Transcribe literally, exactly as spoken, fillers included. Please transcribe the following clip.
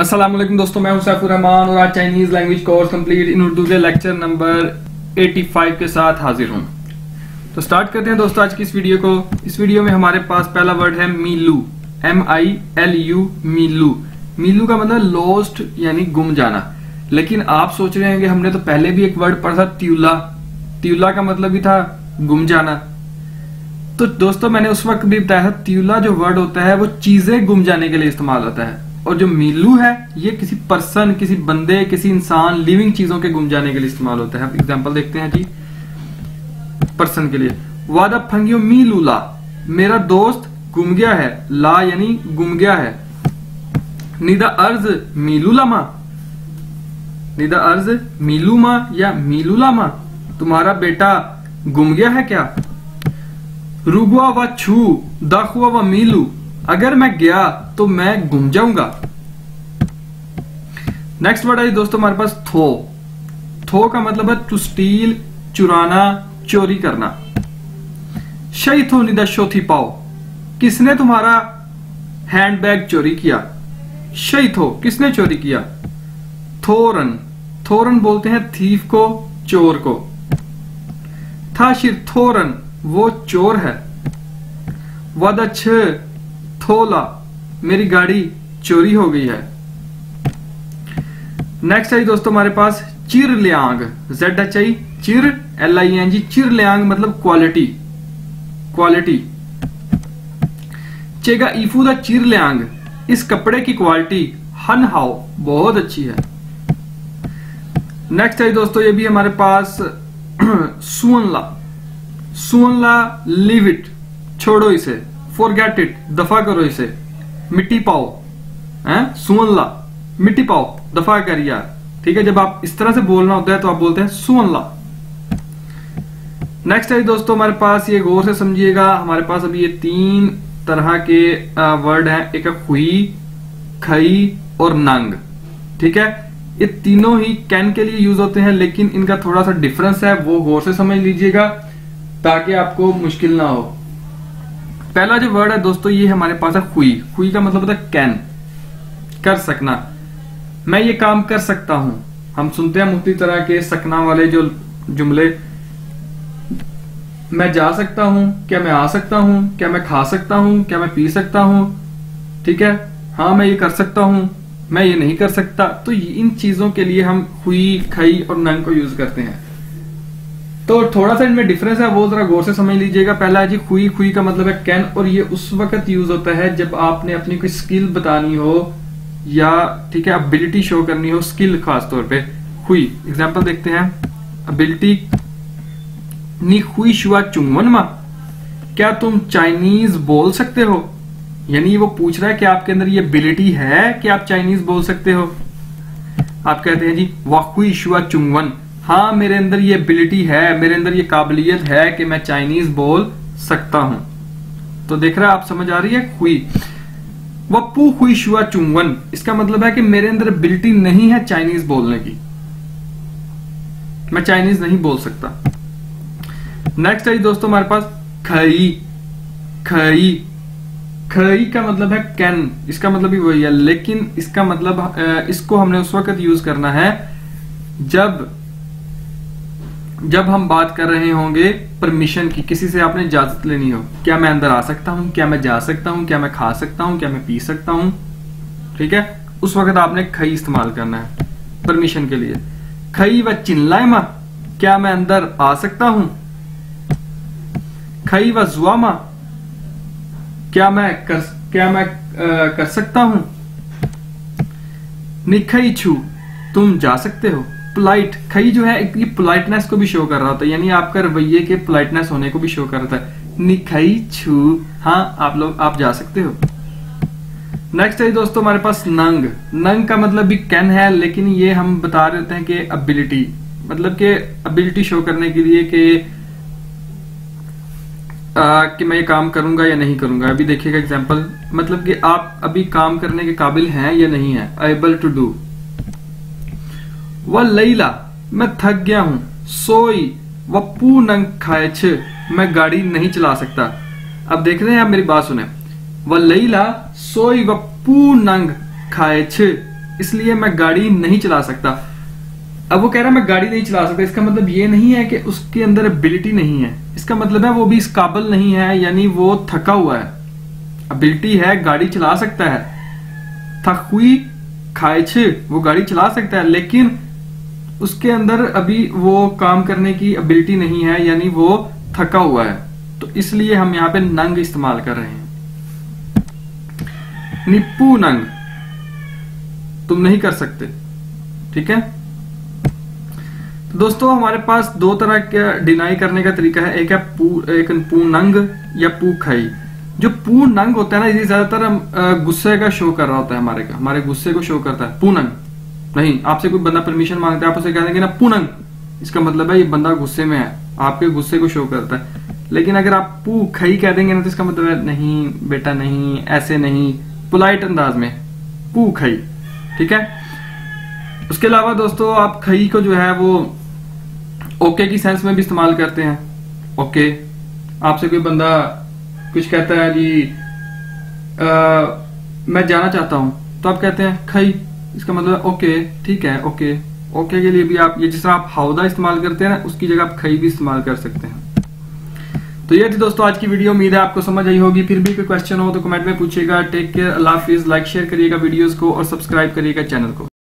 अस्सलामुअलैकुम दोस्तों, मैं हूं सैफुर्रहमान और आज Chinese language course complete in Urdu के लेक्चर नंबर पचासी के साथ हाजिर हूं। तो स्टार्ट करते हैं दोस्तों आज की इस वीडियो को। इस वीडियो में हमारे पास पहला वर्ड है मीलू, एम आई एल यू मीलू। मीलू का मतलब लॉस्ट यानी गुम जाना, लेकिन आप सोच रहे हैं कि हमने तो पहले भी एक वर्ड पढ़ा था त्यूला, त्यूला का मतलब भी था गुम जाना। तो दोस्तों मैंने उस वक्त भी बताया था त्यूला जो वर्ड होता है वो चीजें गुम जाने के लिए इस्तेमाल होता है, और जो मीलू है ये किसी पर्सन, किसी बंदे, किसी इंसान, लिविंग चीजों के गुम जाने के लिए इस्तेमाल होता है। एग्जांपल देखते हैं जी पर्सन के लिए, वादा फंगियो मीलू ला, मेरा दोस्त गुम गया है, ला यानी गुम गया है। निदा अर्ज मीलू लामा, निदा अर्ज मीलू मा या मीलू लामा, तुम्हारा बेटा गुम गया है क्या। रुगुआ व छू दाखुआ व मीलू, अगर मैं गया तो मैं गुम जाऊंगा। नेक्स्ट वर्ड आई दोस्तों हमारे पास थो। थो का मतलब है टू स्टील, चुराना, चोरी करना। शई थो निदा शोथी पाओ, किसने तुम्हारा हैंडबैग चोरी किया। शई थो किसने चोरी किया। थोरन, थोरन बोलते हैं थीफ को, चोर को। था शिर थोरन, वो चोर है। वादा छ थोला, मेरी गाड़ी चोरी हो गई है। नेक्स्ट है दोस्तों हमारे पास चिर लियांग, जेड एच आई चिर एल आई एन जी, चिर लियांग मतलब क्वालिटी, क्वालिटी। चेगा इफू दा चिर लियांग, इस कपड़े की क्वालिटी हन हाओ बहुत अच्छी है। नेक्स्ट है दोस्तों ये भी हमारे पास सुनला, सुनला लीव इट, छोड़ो इसे, फॉरगेट इट दफा करो इसे। मिट्टी पाओ है सुनला, मिट्टी पाओ दफा कर यार, ठीक है। जब आप इस तरह से बोलना होता है तो आप बोलते हैं सुनला। नेक्स्ट है दोस्तों हमारे पास, ये गौर से समझिएगा, हमारे पास अभी ये तीन तरह के वर्ड हैं, एक है खुई, खई और नंग, ठीक है। ये तीनों ही कैन के लिए यूज होते हैं, लेकिन इनका थोड़ा सा डिफरेंस है, वो गौर से समझ लीजिएगा ताकि आपको मुश्किल ना हो। पहला जो वर्ड है दोस्तों ये हमारे पास है हुई। हुई का मतलब होता है कैन, कर सकना, मैं ये काम कर सकता हूं। हम सुनते हैं मुफ्ती तरह के सकना वाले जो जुमले, मैं जा सकता हूं, क्या मैं आ सकता हूं, क्या मैं खा सकता हूं, क्या मैं पी सकता हूं, ठीक है। हाँ मैं ये कर सकता हूं, मैं ये नहीं कर सकता। तो इन चीजों के लिए हम हुई, खई और नंग को यूज करते हैं। तो थोड़ा सा इनमें डिफरेंस है, वो जरा गौर से समझ लीजिएगा। पहला है जी खुई, खुई का मतलब है कैन, और ये उस वक्त यूज होता है जब आपने अपनी कोई स्किल बतानी हो या ठीक है एबिलिटी शो करनी हो, स्किल खास तौर पे। खुई एग्जांपल देखते हैं, एबिलिटी नी खुई शुआ चुंगवन मा, क्या तुम चाइनीज बोल सकते हो, यानी वो पूछ रहा है कि आपके अंदर ये एबिलिटी है कि आप चाइनीज बोल सकते हो। आप कहते हैं जी वाकुई शुआ चुंगवन, हाँ मेरे अंदर ये एबिलिटी है, मेरे अंदर ये काबिलियत है कि मैं चाइनीज बोल सकता हूं। तो देख रहा है आप, समझ आ रही है। हुई वपू हुई शुआ चुंगवन, इसका मतलब है कि मेरे अंदर एबिलिटी नहीं है चाइनीज बोलने की, मैं चाइनीज नहीं बोल सकता। नेक्स्ट है दोस्तों हमारे पास खई। खई, खई का मतलब है कैन, इसका मतलब भी वही है, लेकिन इसका मतलब इसको हमने उस वक्त यूज करना है जब जब हम बात कर रहे होंगे परमिशन की, किसी से आपने इजाजत लेनी हो, क्या मैं अंदर आ सकता हूं, क्या मैं जा सकता हूं, क्या मैं खा सकता हूं, क्या मैं पी सकता हूं, ठीक है। उस वक्त आपने खई इस्तेमाल करना है परमिशन के लिए। खई व चिल्लाए मां, क्या मैं अंदर आ सकता हूं। खई व जुआ मां, क्या मैं कर क्या मैं आ, कर सकता हूं। निखई छू, तुम जा सकते हो। पोलाइट, खई जो है एक पोलाइटनेस को भी शो कर रहा होता है, यानी आपका रवैये के पोलाइटनेस होने को भी शो कर रहा है। निखई छू, हाँ आप लोग आप जा सकते हो। नेक्स्ट है दोस्तों हमारे पास नंग। नंग का मतलब भी कैन है, लेकिन ये हम बता रहे होते हैं कि एबिलिटी, मतलब कि एबिलिटी शो करने के लिए कि कि मैं ये काम करूंगा या नहीं करूंगा। अभी देखिएगा एग्जाम्पल, मतलब कि आप अभी काम करने के काबिल हैं या नहीं है, एबल टू डू। वह लैला, मैं थक गया हूं। सोई वह पू नंग खाए छ, मैं गाड़ी नहीं चला सकता। अब देख रहे हैं आप, मेरी बात सुने, वह लैला सोई वह पू नंग खाए छ, इसलिए मैं गाड़ी नहीं चला सकता। अब वो कह रहा है मैं गाड़ी नहीं चला सकता, इसका मतलब ये नहीं है कि उसके अंदर एबिलिटी नहीं है, इसका मतलब है वो भी इस काबिल नहीं है, यानी वो थका हुआ है। एबिलिटी है, गाड़ी चला सकता है, थकुई खाइछ वो गाड़ी चला सकता है, लेकिन उसके अंदर अभी वो काम करने की एबिलिटी नहीं है, यानी वो थका हुआ है। तो इसलिए हम यहाँ पे नंग इस्तेमाल कर रहे हैं। निप्पू नंग तुम नहीं कर सकते, ठीक है। तो दोस्तों हमारे पास दो तरह का डिनाई करने का तरीका है, एक है पू एक पू नंग या पू खाई। जो पू नंग होता है ना, ये ज्यादातर हम गुस्से का शो कर रहा होता है, हमारे का हमारे गुस्से को शो करता है। पू नंग नहीं, आपसे कोई बंदा परमिशन मांगता है, आप उसे कह देंगे ना पू नंग, इसका मतलब है ये बंदा गुस्से में है, आपके गुस्से को शो करता है। लेकिन अगर आप पू खाई कह देंगे ना, तो इसका मतलब है नहीं बेटा नहीं, ऐसे नहीं, पोलाइट अंदाज में पू खाई, ठीक है। उसके अलावा दोस्तों आप खई को जो है वो ओके की सेंस में भी इस्तेमाल करते हैं। ओके, आपसे कोई बंदा कुछ कहता है जी आ, मैं जाना चाहता हूं, तो आप कहते हैं खई, इसका मतलब ओके, ठीक है। ओके ओके के लिए भी आप ये जिस तरह आप हाउदा इस्तेमाल करते हैं ना, उसकी जगह आप खई भी इस्तेमाल कर सकते हैं। तो ये थी दोस्तों आज की वीडियो, उम्मीद है आपको समझ आई होगी। फिर भी कोई क्वेश्चन हो तो कमेंट में पूछिएगा। टेक केयर, अल्लाह हाफिज, लाइक शेयर करिएगा वीडियोस को और सब्सक्राइब करिएगा चैनल को।